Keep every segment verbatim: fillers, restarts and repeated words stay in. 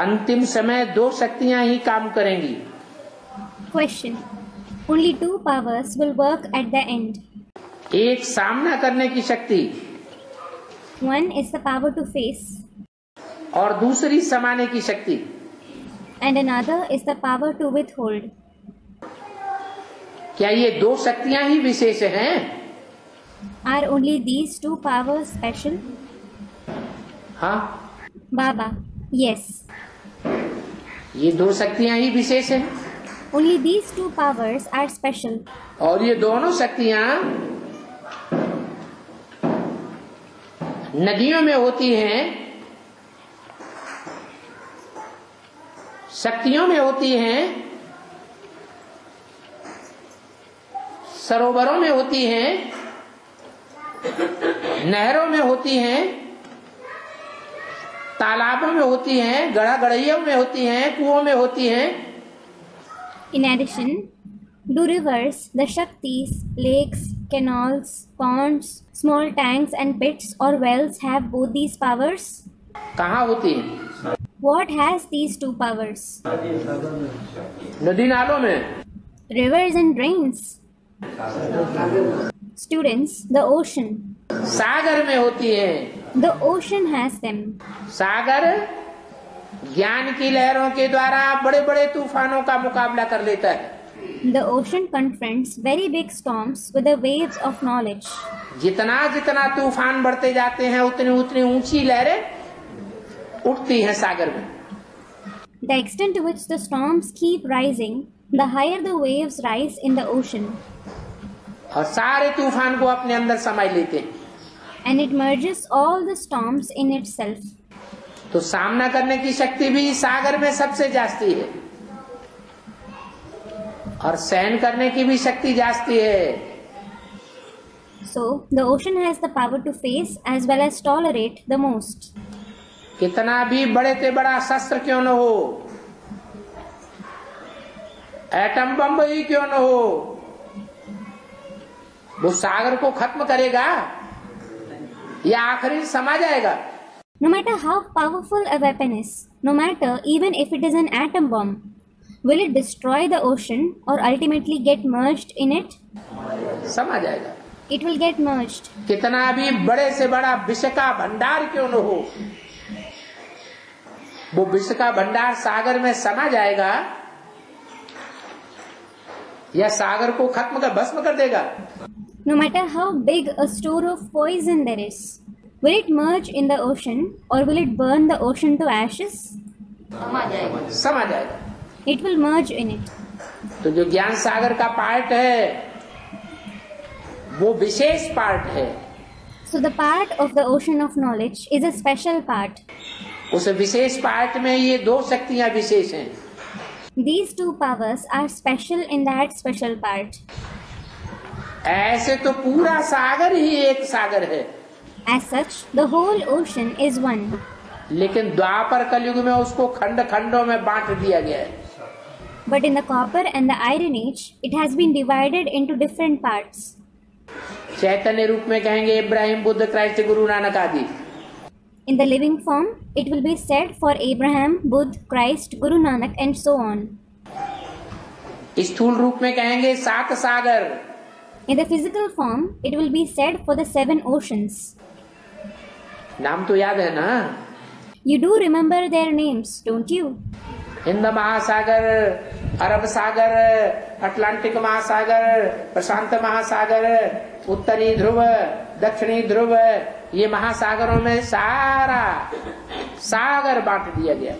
अंतिम समय दो शक्तियां ही काम करेंगी। Question, only two powers will work at the end. एक सामना करने की शक्ति, one is the power to face, और दूसरी समाने की शक्ति, and another is the power to withhold. क्या ये दो शक्तियां ही विशेष हैं? Are only these two power special? हाँ बाबा, यस yes. ये दो शक्तियां ही विशेष हैं। Only these two powers are special. और ये दोनों शक्तियां नदियों में होती हैं, शक्तियों में होती हैं, सरोवरों में होती हैं, नहरों में होती हैं, तालाबों में होती हैं, गड़ा गड़ियों में होती हैं, कुओं में होती हैं। In addition do rivers the शक्तिस lakes canals ponds small tanks and pits और wells have both these powers? कहाँ होती हैं? What has these two powers? नदी नालों में, rivers and drains, students, the ocean, सागर में होती है। The ocean has them. सागर ज्ञान की लहरों के द्वारा बड़े बड़े तूफानों का मुकाबला कर लेता है। The ocean confronts very big storms with the waves of knowledge. जितना जितना तूफान बढ़ते जाते हैं उतनी उतनी ऊंची लहरें उठती है सागर में। The extent to which the storms keep rising, the higher the waves rise in the ocean. और सारे तूफान को अपने अंदर समा लेते हैं। And it merges all the storms in itself. तो सामना करने की शक्ति भी सागर में सबसे जास्ती है, और सहन करने की भी शक्ति जास्ती है। So the ocean has the power to face as well as tolerate the most. कितना भी बड़े से बड़ा शस्त्र क्यों न हो, एटम बम ही क्यों न हो, वो सागर को खत्म करेगा या आखिरी समा जाएगा। No matter how powerful a weapon is, no matter even if it is an atom bomb, will it destroy the ocean और ultimately get merged in it? समा जाएगा। It will get merged. कितना भी बड़े से बड़ा विष का भंडार क्यों न हो, वो विश्व का भंडार सागर में समा जाएगा या सागर को खत्म कर भस्म कर देगा। No matter how big a store of poison there is, will it merge in the ocean or will it burn the ocean to ashes? समा जाएगा। समा जाएगा। It will merge in it. तो जो ज्ञान सागर का पार्ट है वो विशेष पार्ट है। So the part of the ocean of knowledge is a special part. उस विशेष पार्ट में ये दो शक्तियाँ विशेष हैं। These two powers are special in that special part. ऐसे तो पूरा सागर ही एक सागर है। As such, the whole ocean is one. लेकिन द्वापर कलयुग में उसको खंड खंडों में बांट दिया गया है। But in the copper and the iron age, it has been divided into different parts. चैतन्य रूप में कहेंगे इब्राहिम, बुद्ध, क्राइस्ट, गुरु नानक आदि। In the living form, it will be said for Abraham, Buddha, Christ, Guru Nanak, and so on. स्थूल रूप में कहेंगे सात सागर। In the physical form, it will be said for the seven oceans. नाम तो याद है ना? You do remember their names, don't you? Hind महासागर, अरब सागर, अटलांटिक महासागर, प्रशांत महासागर, उत्तरी ध्रुव, दक्षिणी ध्रुव, ये महासागरों में सारा सागर बांट दिया गया।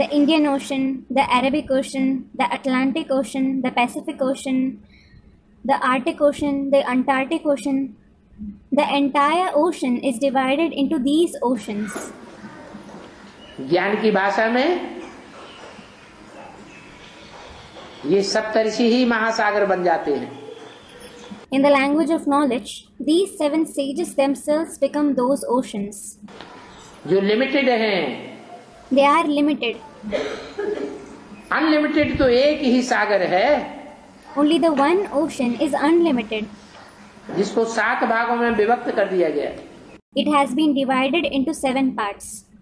The Indian Ocean, the Arabic Ocean, the Atlantic Ocean, the Pacific Ocean, the Arctic Ocean, the Antarctic Ocean, the entire ocean is divided into these oceans. ज्ञान की भाषा में ये सप्तर्षि ही महासागर बन जाते हैं। In the language of knowledge, these seven sages themselves become those oceans. जो limited हैं। They are limited. Unlimited तो एक ही सागर है। Only the one ocean is unlimited. जिसको सात भागों में विभक्त कर दिया गया। It has been divided into seven parts.